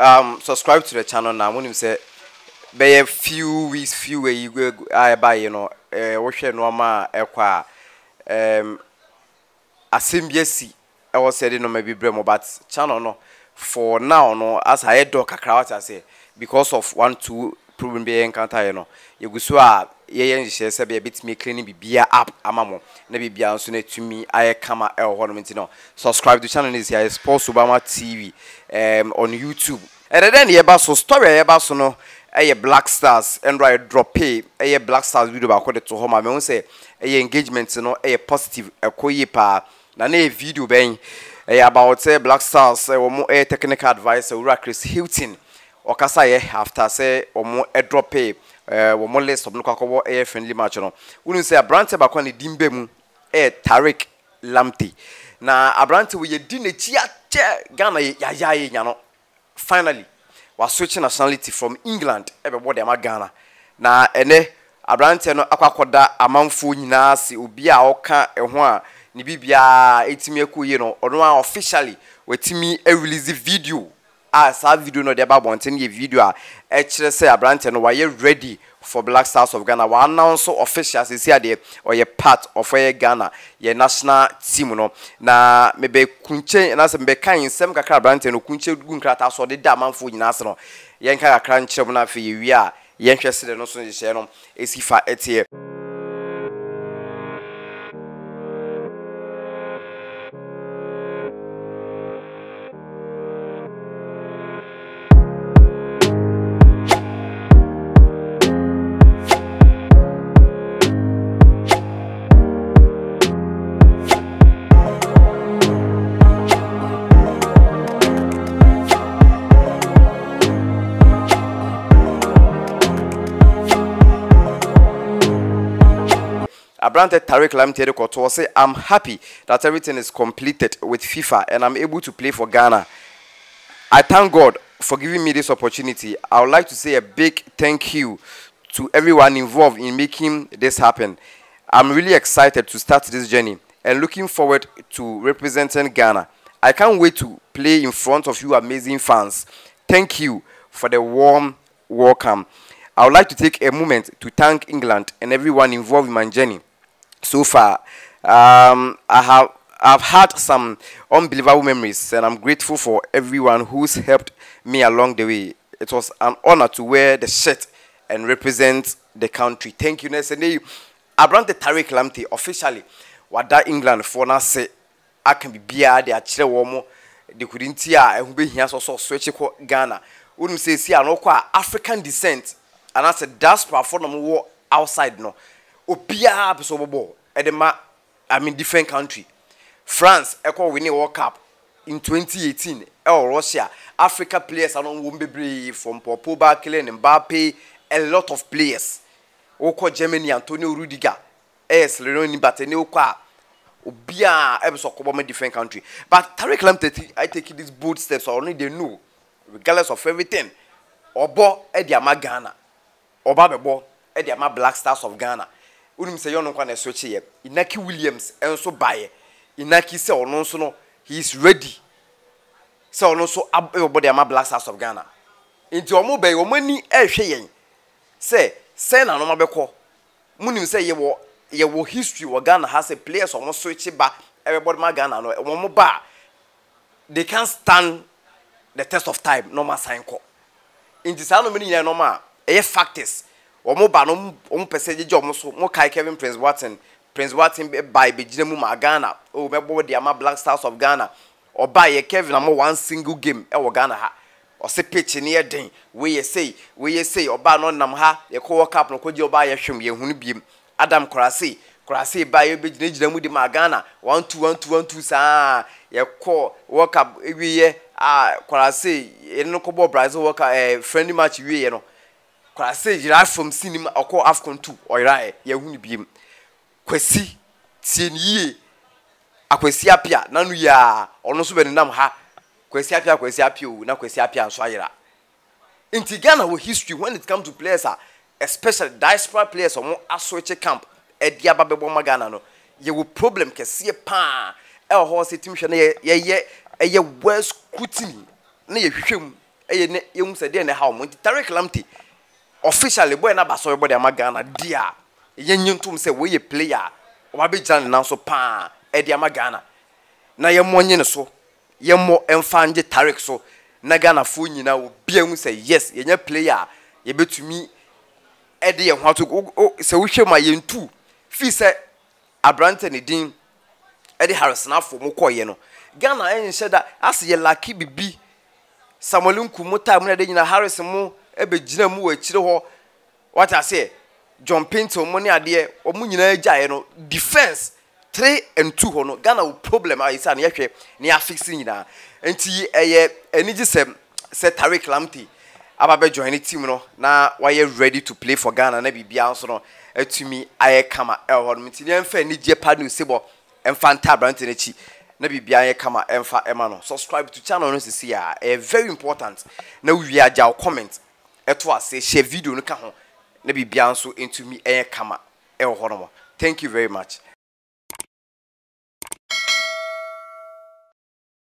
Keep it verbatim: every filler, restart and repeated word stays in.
um subscribe to the channel now. When you say be a few weeks, few way you go I buy, you know, eh watch normal e kwa um asimbiasi I was saying no maybe bremo, but channel no for now no as I do kakra I say because of one two problem be encounter you know you go so a yeye nhyehye se be bit me cleaning bibia app amamo na bibia nso na tumi aye kama e ho no nti no subscribe to channel is here SportsObama T V um on YouTube and then ye ba so story ye ba so no eye Black Stars and right drop pay eye Black Stars video ba kwede to ho ma me won say eye engagement no eye positive ekoye pa na na video ben eye about say Black Stars wo mo eye technical advice Ura Chris Hilton okasa ye after say omo e drop pay eh wo mo list of no kwakobo eh friendly match no wonu say abrante ba kwa ne dimbe mu eh Tariq Lamptey na abrante we ye di nechi a Ghana ya ya ya no finally was switching nationality from England eh be boda ma Ghana na ene abrante no akwakoda amanfo nyina se obi a oka eho a ne bibia etimi akuye no ono officially wetimi e release video. Ah, sa video no deba bonten ye video a e kire say abrante no waye ready for Black Stars of Ghana. Wa announce official say say dey or ye part of ye Ghana ye national team no na mebe kunche na se mebe kan nsem kakra abrante no kunche gun krata so de da manfo nyina se no ye nka kakra nche mo na fe ye wi a ye hwese de no so ye hye no esifa etie Abrante Tariq Lamptey Koto say, I'm happy that everything is completed with FIFA and I'm able to play for Ghana. I thank God for giving me this opportunity. I would like to say a big thank you to everyone involved in making this happen. I'm really excited to start this journey and looking forward to representing Ghana. I can't wait to play in front of you amazing fans. Thank you for the warm welcome. I would like to take a moment to thank England and everyone involved in my journey. So far, um, I have I've had some unbelievable memories, and I'm grateful for everyone who's helped me along the way. It was an honor to wear the shirt and represent the country. Thank you, Nesene. Abrante Tariq Lamptey officially wada England for now say I can be beer. They are chile womo. They couldn't hear. I will be here so so switch to Ghana. When we say see an African descent, and I said diaspora for no war outside no. Obia Bobo Edema, I mean different country. France echo winning World Cup in twenty eighteen. Oh Russia, Africa players are on Wombe from Pogba, Kylian Mbappe, a lot of players. Oko Germany, Antonio Rudiger, S Leroy Batene Okwa. Obia Ebso Kobome different country. But Tariq Lamptey I take these bold steps only they know, regardless of everything. Obo Ediama Ghana. Oba Bebo Ediama Black Stars of Ghana. Unim say yono kwa na search here. Inaki Williams enso buy. Inaki say ono nso no he is ready. Say ono so abody ama Black Stars of Ghana. Inti omo be omo ni ehwe yen. Say say na no ma bekọ. Munim say ye wo ye wo history wo Ghana has a players omo search ba everybody ma Ghana no omo ba. They can't stand the test of time no ma sign ko. Inti say no me ni no ma eh factors. Omo ba no omo pese jeje omo so mo kai Kevin Prince Watson Prince Watson by Beijing mu Ghana o be bo de ama Black Stars of Ghana o ba ye Kevin am one single game e wo Ghana ha o se pitch ne ye den we ye say we ye say o ba no nam ha ye ko World Cup no ko je o ba ye hwem ye hunu biem Adam Kwarasey Kwarasey ba ye Beijing jira mu de ma Ghana one two one two one two sa ye ko World Cup e wi ye ah Kwarasey eno ko bo Brazil World Cup eh friendly match wi ye no Kwarasey jira from cinema akọ Afcon two oyira ye hunu biem kwesi tie niye akwesi apia nanu ya ono so be nam ha kwesi apia kwesi apia o na kwesi apia nso ayira inti Ghana wo history when it comes to players especially diaspora players omo asoche camp e dia babebo ma Ghana no ye wo problem kesi pa e ho se team hwe na ye ye ye well scrutiny na ye hwehwem Eye you said there na how much Tariq Lamptey officially boy na baso boy am Ghana dia. Eye nyentum say we player oba be jan na so pa e dia am Ghana. Na ye mo nyi so. Ye mo emfa nje Tariq so na Ghana fo nyina obi am say yes ye player ye betumi e de ye ho to say we hwe ma ye ntu. Fi say Abraham Tenor din Eddie Harris na for mo koye no Ghana en sheda as ye lucky bibi Samuel Nkumo time na de nyina Harris mo ebegyina mu wakire ho what I say John Pinto mo ne ade o mo nyina agyae no defense three and two ho no Ghana wo problem a isa na ye hwe ne a fix nyina enti eye enigisem se Tariq Lamptey ababe join the team no na waye ready to play for Ghana na bibia so no etumi aye kama ehon ntini enfa ni jepa no sebo emfa ntabrante na chi na bibia aye kama emfa ema no subscribe to channel no sisi ya e very important na wi agya comment eto ase share video no ka ho na bibia so entumi aye kama ehon mo. Thank you very much.